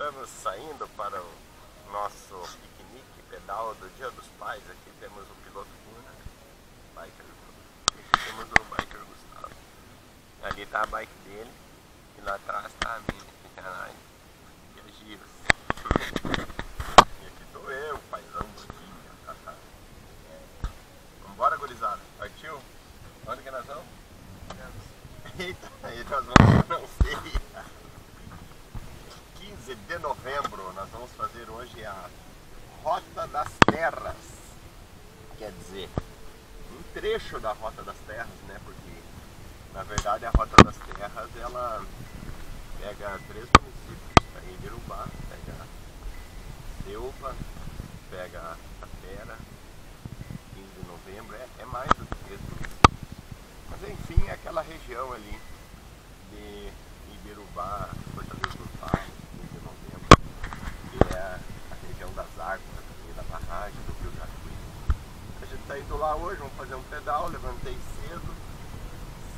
estamos saindo para o nosso piquenique, pedal do Dia dos Pais. Aqui temos o piloto Gunner, temos o biker Gustavo. Ali está a bike dele e lá atrás está a minha, que caralho, que é giros. E aqui sou eu, o paizão boquinha, tá. Vambora, gurizada, partiu? Onde que nós vamos? Eita, aí nós vamos, não sei. 15 de novembro, nós vamos fazer hoje a Rota das Terras, quer dizer, um trecho da Rota das Terras, né? Porque na verdade a Rota das Terras ela pega 3 municípios, pega Iberubá, pega Selva, pega a Terra, 15 de novembro, é mais do que 3 municípios, mas enfim, é aquela região ali de Iberubá, lá hoje, vamos fazer um pedal. Levantei cedo,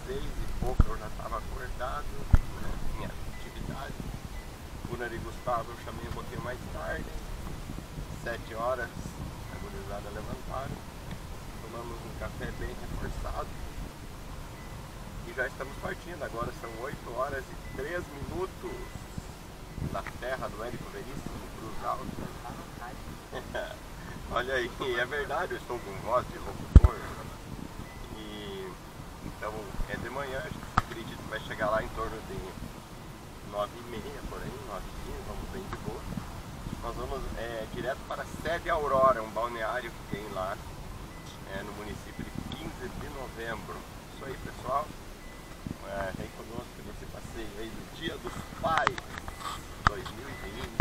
6 e pouco eu já estava acordado, né? Minha atividade. Gunner e Gustavo eu chamei um pouquinho mais tarde, 7 horas, a gurizada levantaram, tomamos um café bem reforçado e já estamos partindo. Agora são 8h03 na terra do Érico Veríssimo, Cruz Alto. Olha aí, é verdade, eu estou com voz de locutor, e então é de manhã, acredito que vai chegar lá em torno de 9h30, por aí, 9h15, vamos bem de boa. Nós vamos direto para Sede Aurora, um balneário que tem lá no município de 15 de novembro. Isso aí, pessoal, vem conosco nesse passeio aí do Dia dos Pais 2020.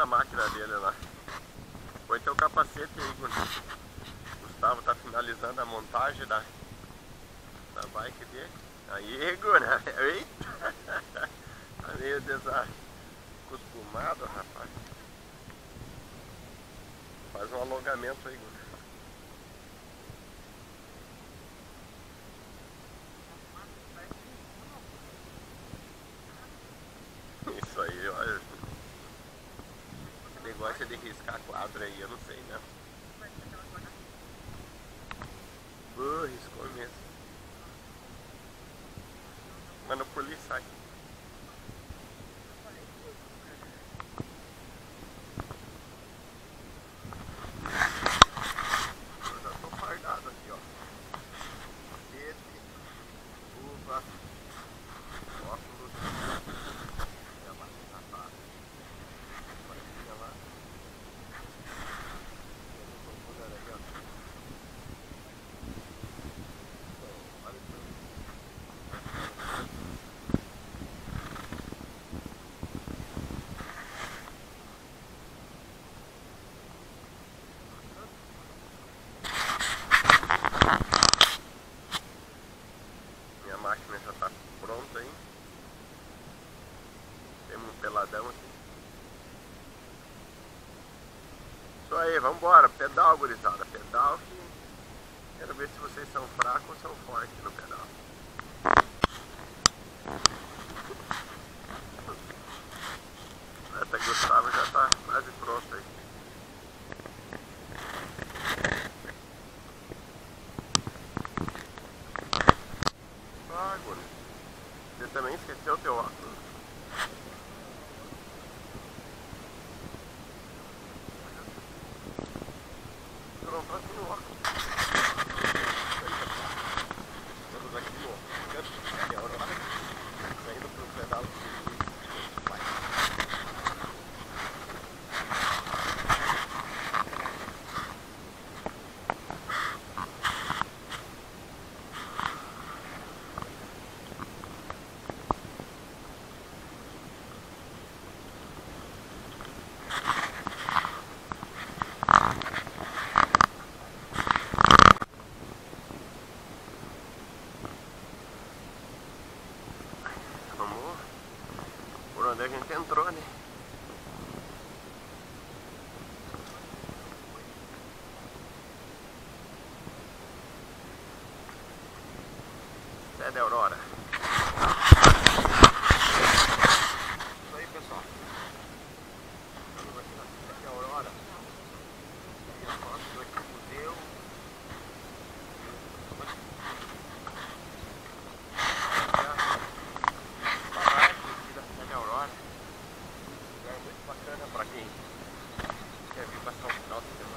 A máquina dele lá. Põe teu capacete aí, Gunner. Gustavo tá finalizando a montagem da bike dele. Aí, Gunner. Eita! Tá meio desacostumado, rapaz. Faz um alongamento aí, Gunner. Gosta de riscar quadro aí, eu não sei, né? Riscou mesmo. Mano, poli, sai. Isso aí, vamos embora, pedal, gurizada, pedal, que quero ver se vocês são fracos ou são fortes no pedal. Até Gustavo já está quase pronto aí. Ah, gurizada, você também esqueceu o teu óculos. Vamos aqui. gente entrou, né? Da Aurora. Isso aí, pessoal. Estamos aqui na cidade de Aurora. E eu faço aqui o museu. A barragem aqui da cidade de Aurora. Um lugar muito bacana para quem quer vir passar um final de semana.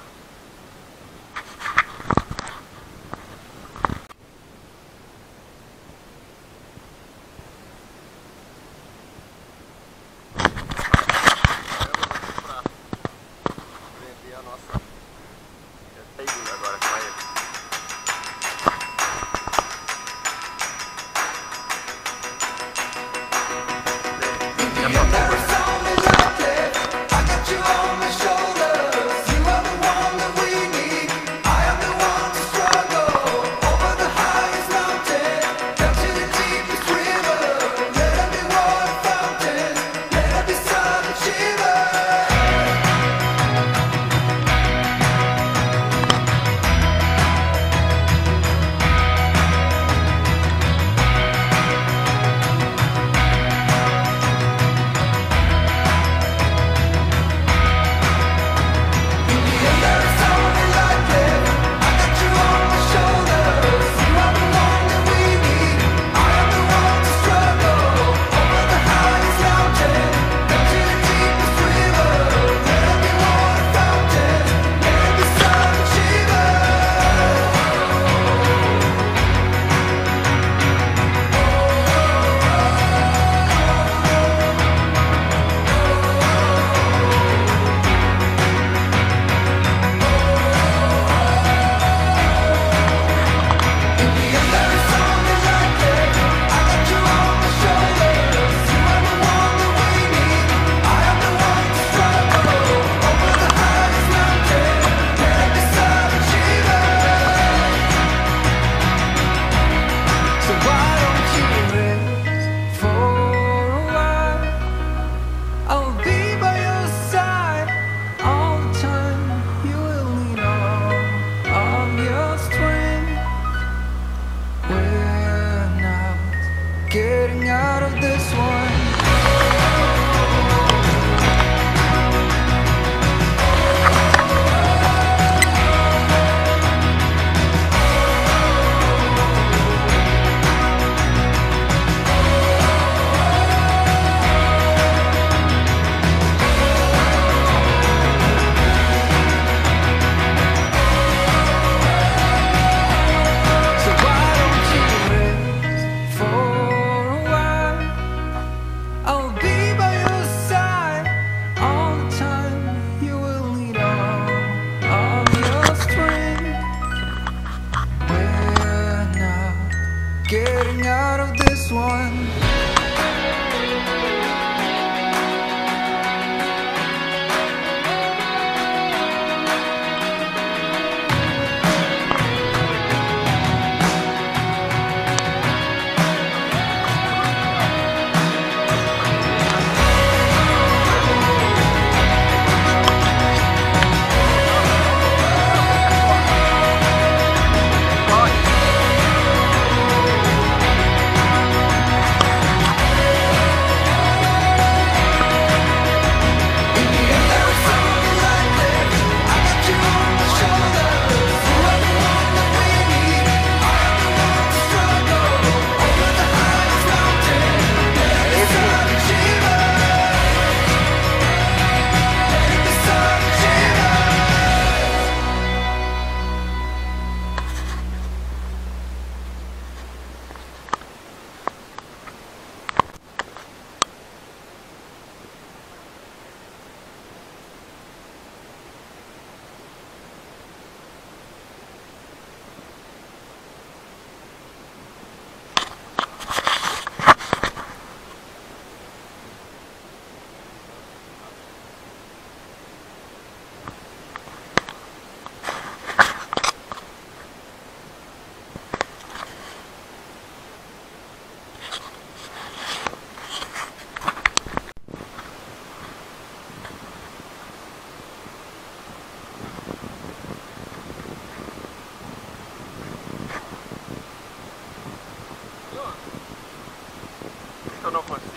não consigo.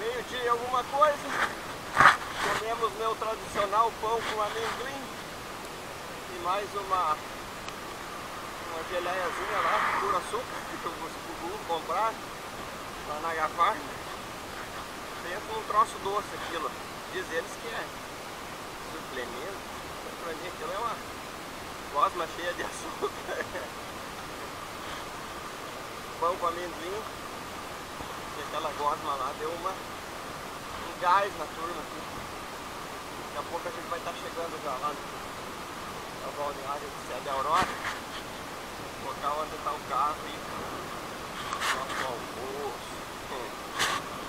Meio-dia alguma coisa. Comemos meu tradicional pão com amendoim. E mais uma geleiazinha lá, pura açúcar, que eu costumo comprar lá na Gafar. Pensa num troço doce aquilo. Diz eles que é suplemento, mas pra mim aquilo é uma gosma cheia de açúcar. Pão com amendoim, e aquela gosma lá deu um gás na turma aqui. Daqui a pouco a gente vai estar chegando já lá no balneário de Serra da Aurora, local onde está o carro e nosso almoço,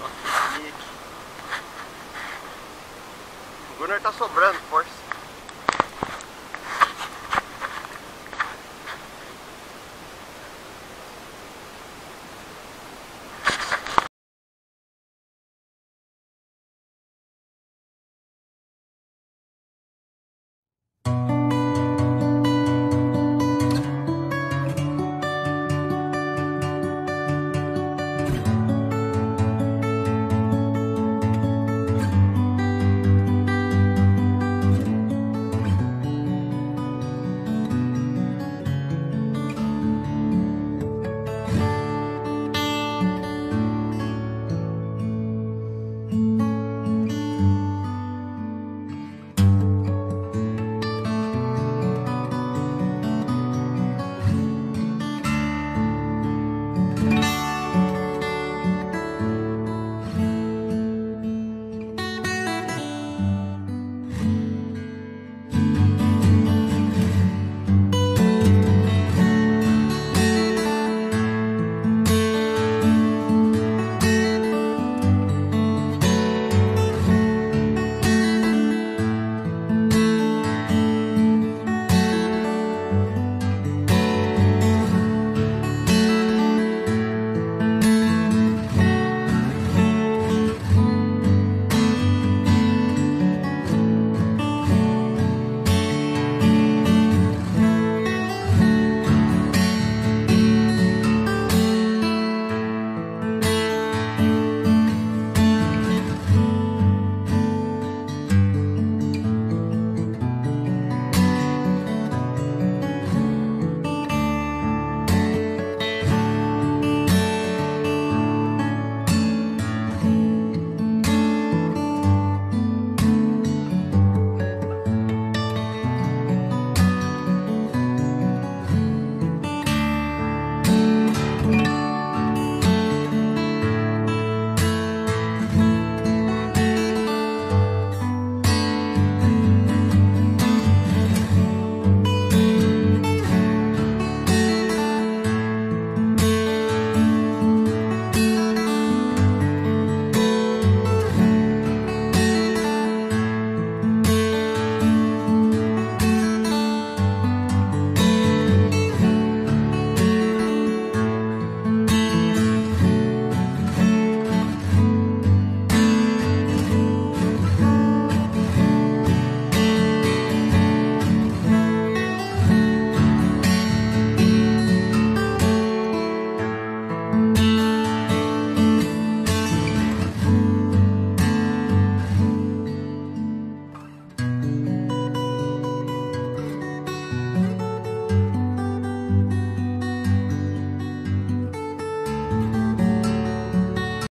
nosso pique. O Gunner tá sobrando força.